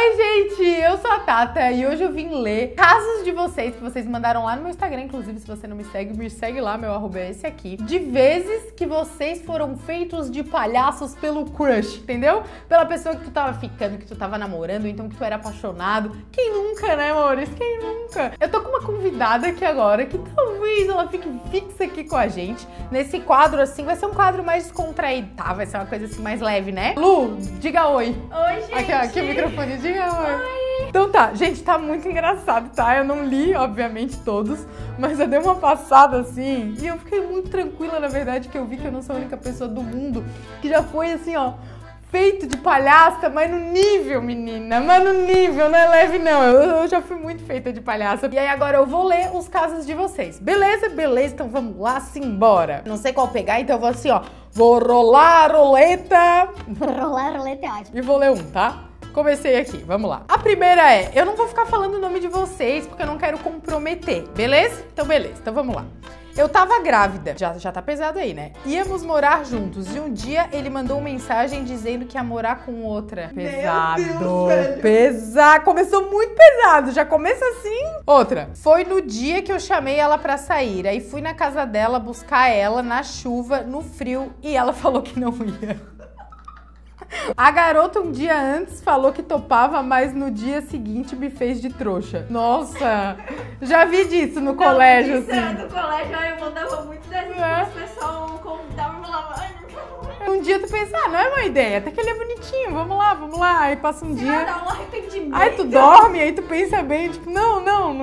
Oi gente, eu sou a Tata e hoje eu vim ler casos de vocês que vocês mandaram lá no meu Instagram. Inclusive, se você não me segue lá, meu arroba é esse aqui. De vezes que vocês foram feitos de palhaços pelo crush, entendeu? Pela pessoa que tu tava ficando, que tu tava namorando, então que tu era apaixonado. Quem nunca, né, amores? Quem nunca? Eu tô com uma convidada aqui agora que talvez ela fique fixa aqui com a gente. Nesse quadro, assim, vai ser um quadro mais descontraído, tá? Vai ser uma coisa assim mais leve, né? Lu, diga oi. Oi, gente. Aqui, ó, aqui o microfone, diga oi. Oi. Então tá, gente, tá muito engraçado, tá? Eu não li, obviamente, todos, mas eu dei uma passada assim e eu fiquei muito tranquila, na verdade, que eu vi que eu não sou a única pessoa do mundo que já foi assim, ó, feito de palhaça, mas no nível, menina, mas no nível, não é leve não, eu já fui muito feita de palhaça. E aí agora eu vou ler os casos de vocês, beleza? Beleza, então vamos lá, simbora. Não sei qual pegar, então eu vou assim, ó, vou rolar a roleta. Rolar a roleta é ótimo. E vou ler um, tá? Comecei aqui, vamos lá. A primeira é, eu não vou ficar falando o nome de vocês porque eu não quero comprometer, beleza? Então beleza, então vamos lá. Eu tava grávida, já tá pesado aí, né? Íamos morar juntos e um dia ele mandou uma mensagem dizendo que ia morar com outra. Pesado, meu Deus, velho. Pesado, começou muito pesado, já começa assim. Outra, foi no dia que eu chamei ela pra sair, aí fui na casa dela buscar ela na chuva, no frio e ela falou que não ia. A garota um dia antes falou que topava, mas no dia seguinte me fez de trouxa. Nossa, já vi disso no colégio, assim. Era do colégio, eu mandava muito dessas coisas, o pessoal convidava e falava... Um dia tu pensa, ah, não é uma ideia, até que ele é bonitinho, vamos lá, aí passa um dia... Dá um arrependimento. Aí tu dorme, aí tu pensa bem, tipo, não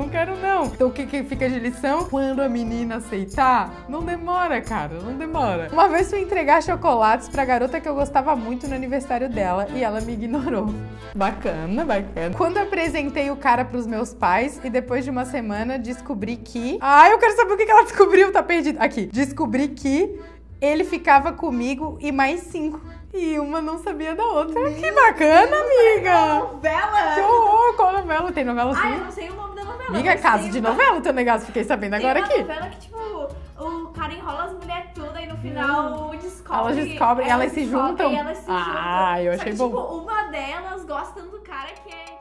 quero não. Então o que que fica de lição? Quando a menina aceitar, não demora, cara, não demora. Uma vez fui entregar chocolates pra garota que eu gostava muito no aniversário dela e ela me ignorou. Bacana, bacana. Quando apresentei o cara pros meus pais e depois de uma semana descobri que... Ah, eu quero saber o que que ela descobriu, tá perdida. Aqui, descobri que... Ele ficava comigo e mais 5. E uma não sabia da outra. Meu, que bacana, Deus, amiga! Novela! Que horror! Qual novela? Tem novela assim? Ah, eu não sei o nome da novela. Amiga, caso de novela, teu negócio, fiquei sabendo tem agora uma aqui. Novela que, tipo, o cara enrola as mulheres tudo e no final descobre. Elas descobrem, elas se juntam. E elas se juntam. Ah, eu achei bom. Tipo, uma delas gosta do cara que é...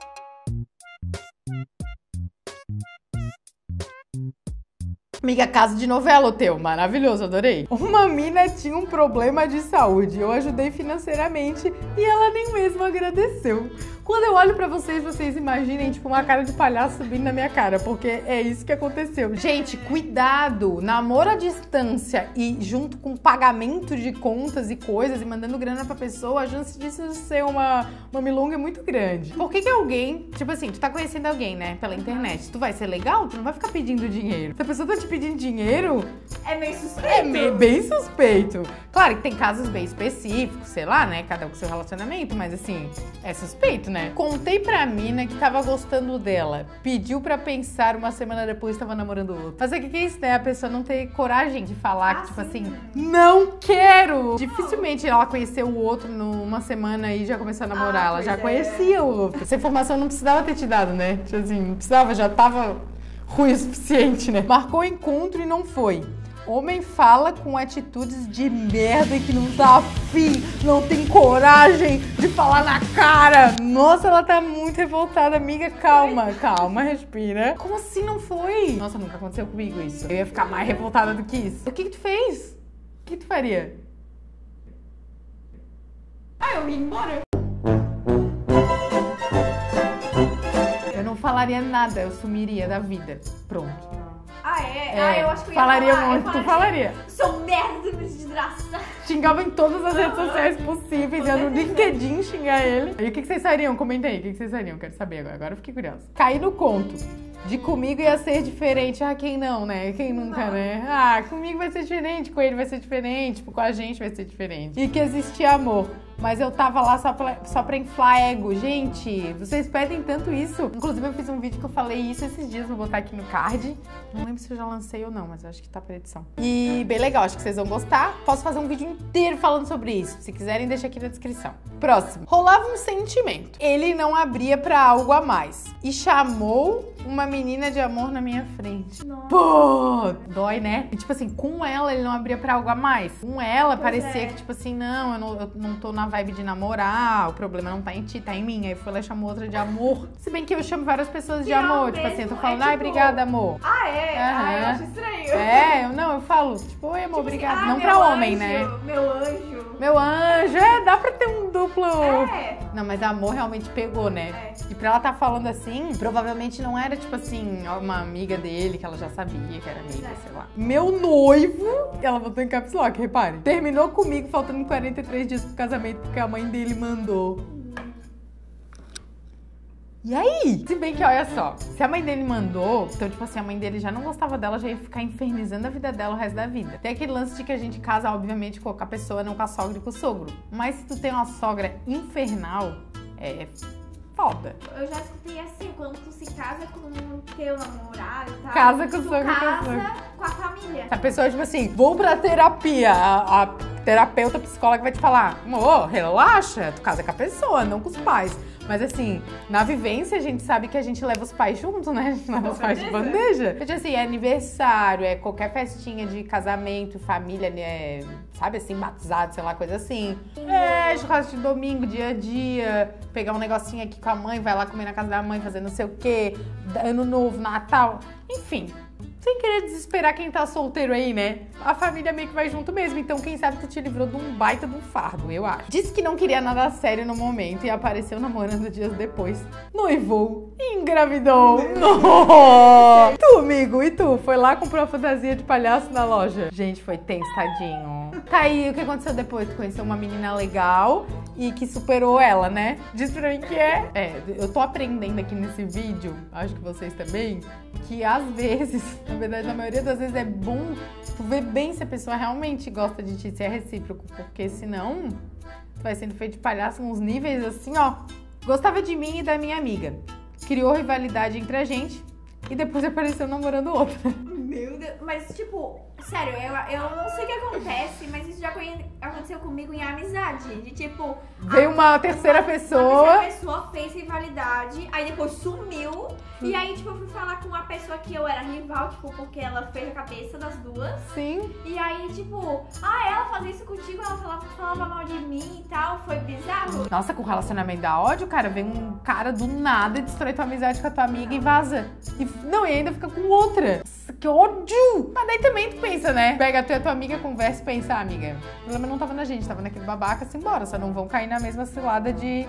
Amiga, caso de novela o teu, maravilhoso, adorei. Uma mina tinha um problema de saúde, eu ajudei financeiramente e ela nem mesmo agradeceu. Quando eu olho pra vocês, vocês imaginem, tipo, uma cara de palhaço subindo na minha cara, porque é isso que aconteceu. Gente, cuidado! Namoro à distância e junto com pagamento de contas e coisas e mandando grana pra pessoa, a chance disso ser uma milonga é muito grande. Por que que alguém, tipo assim, tu tá conhecendo alguém, né, pela internet, tu vai ser legal? Tu não vai ficar pedindo dinheiro. Se a pessoa tá te pedindo dinheiro... É meio suspeito. É bem suspeito. Claro que tem casos bem específicos, sei lá, né, cada um com seu relacionamento, mas assim, é suspeito, né? Contei pra mina que tava gostando dela, pediu pra pensar, uma semana depois tava namorando outro. Mas o que que é isso, né? A pessoa não ter coragem de falar, que, tipo assim, não quero! Dificilmente ela conheceu o outro numa semana e já começou a namorar, ela já conhecia o outro. Essa informação não precisava ter te dado, né? Tipo assim, não precisava, já tava ruim o suficiente, né? Marcou o encontro e não foi. Homem fala com atitudes de merda que não tá afim, não tem coragem de falar na cara. Nossa, ela tá muito revoltada, amiga. Calma, calma, respira. Como assim não foi? Nossa, nunca aconteceu comigo isso. Eu ia ficar mais revoltada do que isso. O que que tu fez? O que tu faria? Ah, eu ia embora. Eu não falaria nada, eu sumiria da vida. Pronto. Ah, é? Ah, eu acho que eu ia falar. Muito, tu falaria. Sou merda, me desgraça. Xingava em todas as redes sociais possíveis, ia no LinkedIn xingar ele. E o que que vocês fariam? Comenta aí, o que que vocês fariam? Quero saber agora, eu fiquei curiosa. Caí no conto de comigo ia ser diferente. Ah, quem não, né? Quem nunca, né? Ah, comigo vai ser diferente, com ele vai ser diferente, com a gente vai ser diferente. E que existia amor. Mas eu tava lá só pra inflar ego. Gente, vocês pedem tanto isso. Inclusive, eu fiz um vídeo que eu falei isso esses dias, vou botar aqui no card. Não lembro se eu já lancei ou não, mas eu acho que tá pra edição. E bem legal, acho que vocês vão gostar. Posso fazer um vídeo inteiro falando sobre isso. Se quiserem, deixa aqui na descrição. Próximo. Rolava um sentimento. Ele não abria pra algo a mais. E chamou uma menina de amor na minha frente. Nossa. Pô! Dói, né? E tipo assim, com ela ele não abria pra algo a mais. Com ela, pois parecia que tipo assim, não, eu não tô na numa vibe de namorar, o problema não tá em ti, tá em mim. Aí foi lá e chamou outra de amor. Se bem que eu chamo várias pessoas de amor, tipo assim, eu tô falando, ai, obrigada, amor. Ah, é? Ah, eu acho estranho. É, eu falo, tipo, oi, amor, obrigada. Não pra homem, né? Meu anjo. Meu anjo, dá pra ter um duplo. É. Não, mas amor realmente pegou, né? É. E pra ela tá falando assim, provavelmente não era, tipo assim, uma amiga dele, que ela já sabia que era amiga, sei lá. Meu noivo, ela botou em caps lock, reparem. Terminou comigo faltando 43 dias pro casamento, porque a mãe dele mandou. E aí? Se bem que, olha só, se a mãe dele mandou, então, tipo assim, a mãe dele já não gostava dela, já ia ficar infernizando a vida dela o resto da vida. Tem aquele lance de que a gente casa, obviamente, com a pessoa, não com a sogra e com o sogro. Mas se tu tem uma sogra infernal, é foda. Eu já escutei assim, quando tu se casa com o teu namorado e tal, casa com o sogro, casa com a família. A pessoa, tipo assim, vou pra terapia, a terapeuta, psicóloga vai te falar, amor, relaxa, tu casa com a pessoa, não com os pais. Mas assim, na vivência a gente sabe que a gente leva os pais junto, né? A gente leva os pais de bandeja. Então, assim, é aniversário, é qualquer festinha de casamento, família, né? Sabe assim, batizado, sei lá, coisa assim. É, churrasco de domingo, dia a dia, pegar um negocinho aqui com a mãe, vai lá comer na casa da mãe, fazer não sei o quê, ano novo, Natal, enfim. Sem querer desesperar quem tá solteiro aí, né? A família meio que vai junto mesmo, então quem sabe tu te livrou de um baita de um fardo, eu acho. Disse que não queria nada sério no momento e apareceu namorando dias depois. Noivou e engravidou. No! Tu, amigo, e tu? Foi lá, comprou a fantasia de palhaço na loja. Gente, foi tenso, tadinho. Tá aí, o que aconteceu depois? Tu conheceu uma menina legal e que superou ela, né? Diz pra mim que é. É, eu tô aprendendo aqui nesse vídeo, acho que vocês também, que às vezes... Na verdade, na maioria das vezes é bom tu ver bem se a pessoa realmente gosta de ti, se é recíproco, porque senão tu vai sendo feito de palhaço uns níveis assim, ó. Gostava de mim e da minha amiga. Criou rivalidade entre a gente e depois apareceu namorando outra. Meu Deus, mas tipo, sério, eu não sei o que acontece, mas isso já aconteceu comigo em amizade. De tipo, veio uma terceira pessoa. A pessoa fez rivalidade, aí depois sumiu. E aí, tipo, eu fui falar com uma pessoa que eu era rival, tipo, porque ela fez a cabeça das duas. Sim. E aí, tipo, ah, ela fazia isso contigo, ela falava mal de mim e tal, foi bizarro. Nossa, com o relacionamento dá ódio, cara, vem um cara do nada e destrói tua amizade com a tua amiga e vaza. E, não, e ainda fica com outra. Nossa, que ódio! Mas daí também tu pensa, né? Pega tu e a tua amiga, conversa e pensa, ah, amiga, o problema não tava na gente, tava naquele babaca, assim, bora, só não vão cair na mesma cilada de...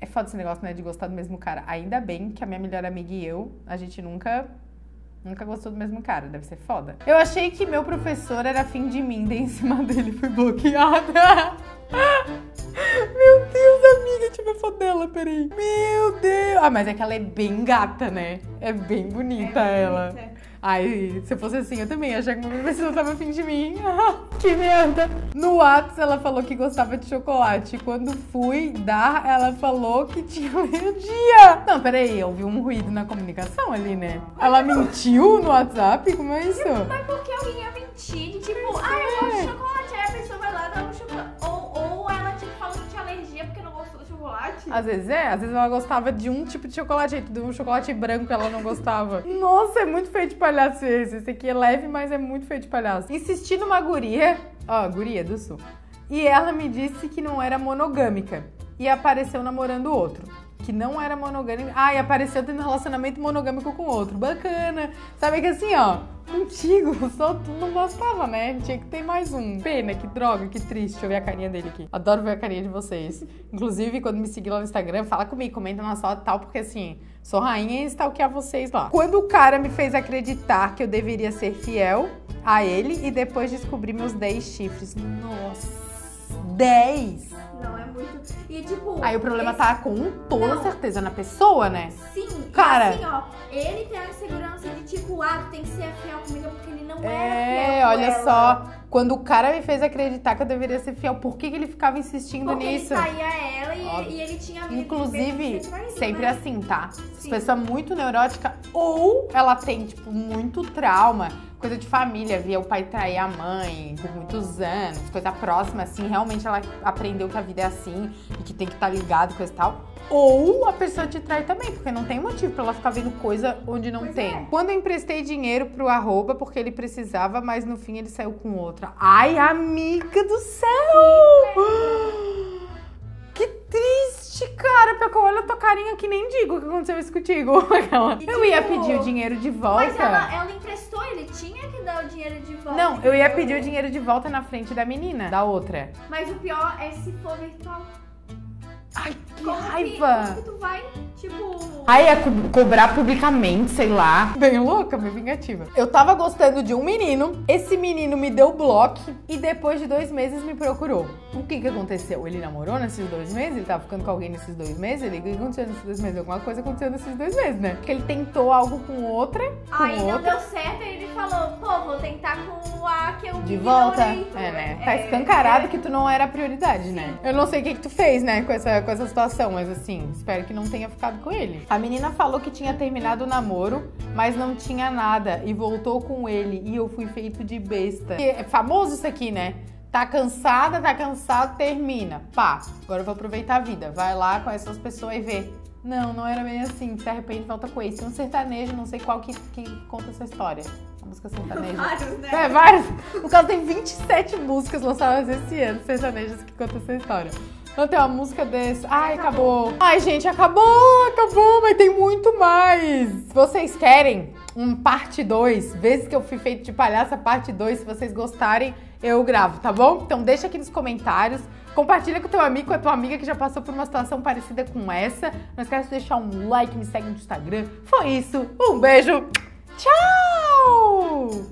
É foda esse negócio, né, de gostar do mesmo cara. Ainda bem que a minha melhor amiga e eu, a gente nunca gostou do mesmo cara. Deve ser foda. Eu achei que meu professor era afim de mim, dei em cima dele, fui bloqueada. Meu Deus, amiga, deixa eu ver a foto dela, peraí. Meu Deus. Ah, mas é que ela é bem gata, né? É bem bonita ela. Bonita. Ai, se eu fosse assim, eu também ia achar que uma pessoa tava afim de mim. Que merda! No WhatsApp, ela falou que gostava de chocolate. Quando fui dar, ela falou que tinha meio-dia. Não, peraí, ouvi um ruído na comunicação ali, né? Ela mentiu no WhatsApp? Como é isso? Mas por que alguém ia mentir? De tipo, ah, eu gosto de chocolate. Aí a pessoa vai lá e dá um chocolate. Ou ela, tipo, falou que tinha alergia porque não gostou do chocolate. Às vezes é. Às vezes ela gostava de um tipo de chocolate. Do chocolate branco ela não gostava. Nossa, é muito feio de palhaço esse. Esse aqui é leve, mas é muito feio de palhaço. Insisti numa guria. Ó, guria do sul. E ela me disse que não era monogâmica. E apareceu namorando outro. Que não era monogâmica. Ah, e apareceu tendo relacionamento monogâmico com outro. Bacana. Sabe que assim, ó. Contigo, só tu não gostava, né? Tinha que ter mais um. Pena, que droga, que triste. Deixa eu ver a carinha dele aqui. Adoro ver a carinha de vocês. Inclusive, quando me seguir lá no Instagram, fala comigo, comenta na sala tal, porque assim... Sou rainha e stalkear vocês lá. Quando o cara me fez acreditar que eu deveria ser fiel a ele e depois descobri meus 10 chifres. Nossa, 10? Não, é muito... E tipo... Aí o problema tá com toda certeza na pessoa, né? Sim. Cara... E assim, ó, ele tem a insegurança de tipo, ah, tu tem que ser fiel comigo porque ele não é fiel. É, olha só... Quando o cara me fez acreditar que eu deveria ser fiel, por que ele ficava insistindo nisso? Porque ele saía ela e ele tinha... Inclusive, sempre assim, tá? Sim. Pessoa muito neurótica ou ela tem, tipo, muito trauma, coisa de família, via o pai trair a mãe por muitos anos, coisa próxima, assim, realmente ela aprendeu que a vida é assim e que tem que estar ligado, coisa e tal. Ou a pessoa te trai também, porque não tem motivo pra ela ficar vendo coisa onde não tem. É. Quando eu emprestei dinheiro pro arroba, porque ele precisava, mas no fim ele saiu com outra. Ai, amiga do céu! este cara pegou, olha a tua carinha que nem digo o que aconteceu isso contigo. Eu ia pedir o dinheiro de volta. Mas ela emprestou, ele tinha que dar o dinheiro de volta. Não, eu ia pedir o dinheiro de volta na frente da menina, da outra. Mas o pior é se for virtual. Ai, que raiva! Que tu vai, tipo... Ai, é cobrar publicamente, sei lá. Bem louca, bem vingativa. Eu tava gostando de um menino, esse menino me deu bloco e depois de 2 meses me procurou. O que que aconteceu? Ele namorou nesses 2 meses? Ele tava ficando com alguém nesses 2 meses? Ele... O que aconteceu nesses 2 meses? Alguma coisa aconteceu nesses 2 meses, né? Porque ele tentou algo com outra, aí não deu certo, aí ele falou, pô, vou tentar com a que eu de volta. É, né? Tá escancarado que tu não era a prioridade, né? Eu não sei o que que tu fez, né, com essa situação, mas assim, espero que não tenha ficado com ele. A menina falou que tinha terminado o namoro, mas não tinha nada e voltou com ele e eu fui feito de besta. E é famoso isso aqui, né? Tá cansado, termina. Pá, agora eu vou aproveitar a vida. Vai lá com essas pessoas e vê. Não, não era bem assim. Se arrepende, volta com esse. Um sertanejo, não sei qual que conta essa história. A música sertaneja. Vários, né? É, vários. No caso, tem 27 músicas lançadas esse ano, sertanejas que contam essa história. Não tem uma música desse. Ai, acabou. Ai, gente, acabou, acabou, mas tem muito mais. Se vocês querem um parte 2, vezes que eu fui feito de palhaça, parte 2, se vocês gostarem, eu gravo, tá bom? Então deixa aqui nos comentários. Compartilha com o teu amigo, com a tua amiga que já passou por uma situação parecida com essa. Não esquece de deixar um like, me segue no Instagram. Foi isso, um beijo, tchau!